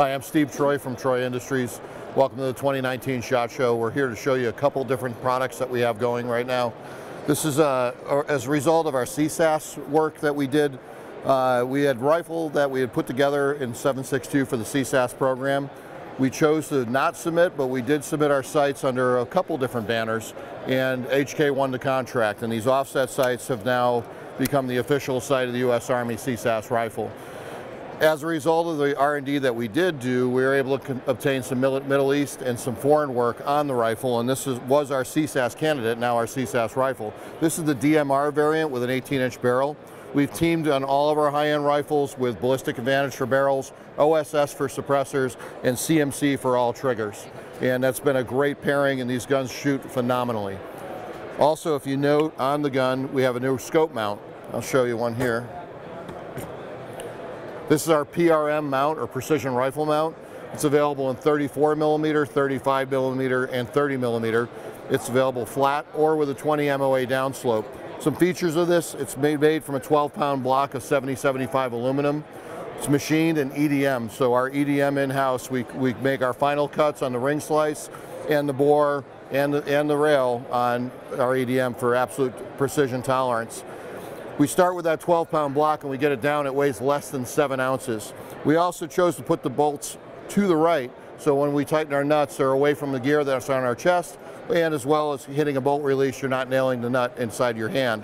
Hi, I'm Steve Troy from Troy Industries. Welcome to the 2019 SHOT Show. We're here to show you a couple different products that we have going right now. This is as a result of our CSAS work that we did. We had rifle that we had put together in 7.62 for the CSAS program. We chose to not submit, but we did submit our sights under a couple different banners, and HK won the contract, and these offset sights have now become the official sight of the U.S. Army CSAS rifle. As a result of the R&D that we did do, we were able to obtain some Middle East and some foreign work on the rifle, and this was our CSAS candidate, now our CSAS rifle. This is the DMR variant with an 18-inch barrel. We've teamed on all of our high-end rifles with Ballistic Advantage for barrels, OSS for suppressors, and CMC for all triggers. And that's been a great pairing, and these guns shoot phenomenally. Also, if you note on the gun, we have a new scope mount. I'll show you one here. This is our PRM mount, or precision rifle mount. It's available in 34 millimeter, 35 millimeter, and 30 millimeter. It's available flat or with a 20 MOA downslope. Some features of this: it's made from a 12-pound block of 7075 aluminum. It's machined in EDM, so our EDM in-house, we make our final cuts on the ring slice and the bore and the rail on our EDM for absolute precision tolerance. We start with that 12-pound block and we get it down, it weighs less than 7 ounces. We also chose to put the bolts to the right, so when we tighten our nuts, they're away from the gear that's on our chest, and as well as hitting a bolt release, you're not nailing the nut inside your hand.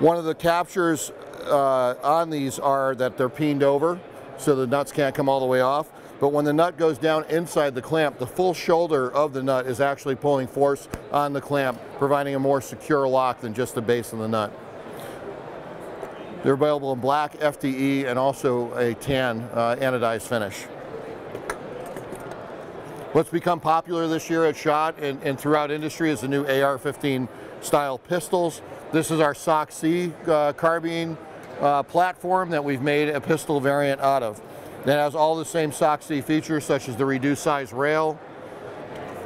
One of the captures on these are that they're peened over, so the nuts can't come all the way off, but when the nut goes down inside the clamp, the full shoulder of the nut is actually pulling force on the clamp, providing a more secure lock than just the base of the nut. They're available in black, FDE, and also a tan anodized finish. What's become popular this year at SHOT and throughout industry is the new AR-15 style pistols. This is our SOCC carbine platform that we've made a pistol variant out of. It has all the same SOCC features, such as the reduced size rail,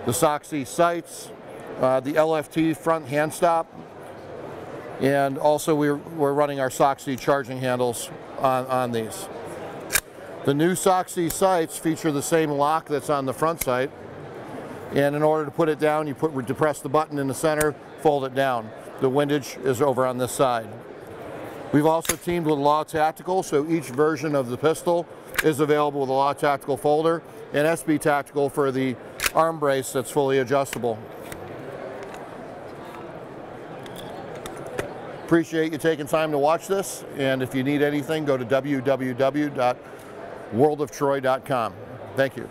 the SOCC sights, the LFT front hand stop, and also we're running our SOCC charging handles on these. The new SOCC sights feature the same lock that's on the front sight, and in order to put it down, you depress the button in the center, fold it down. The windage is over on this side. We've also teamed with Law Tactical, so each version of the pistol is available with a Law Tactical folder, and SB Tactical for the arm brace that's fully adjustable. Appreciate you taking time to watch this, and if you need anything, go to www.worldoftroy.com. Thank you.